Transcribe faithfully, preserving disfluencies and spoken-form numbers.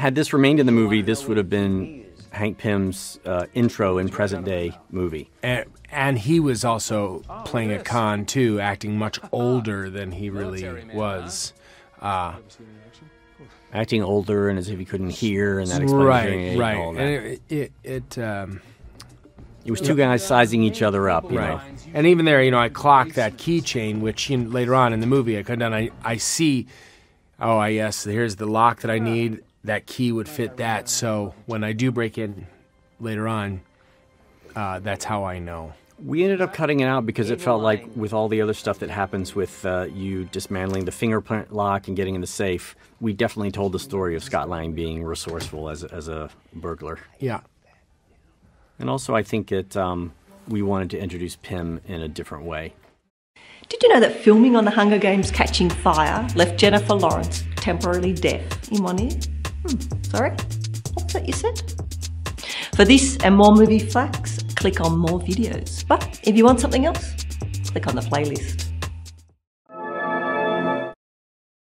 Had this remained in the movie, this would have been Hank Pym's uh, intro in present-day movie. And, and he was also playing a con, too, acting much older than he really was. Uh, acting older and as if he couldn't hear, and that explains right, it, right. And all that. And it, it, it, um, it was two guys sizing each other up, you right. know. And even there, you know, I clocked that keychain, which you know, later on in the movie I couldn't, and I, I see, oh, yes, here's the lock that I need. That key would fit that, so when I do break in later on, uh, that's how I know. We ended up cutting it out because it felt like with all the other stuff that happens with uh, you dismantling the fingerprint lock and getting in the safe, we definitely told the story of Scott Lang being resourceful as, as a burglar. Yeah. And also I think that um, we wanted to introduce Pym in a different way. Did you know that filming on The Hunger Games: Catching Fire left Jennifer Lawrence temporarily deaf in one ear? Hmm, sorry, what's that you said? For this and more movie facts, click on more videos. But if you want something else, click on the playlist.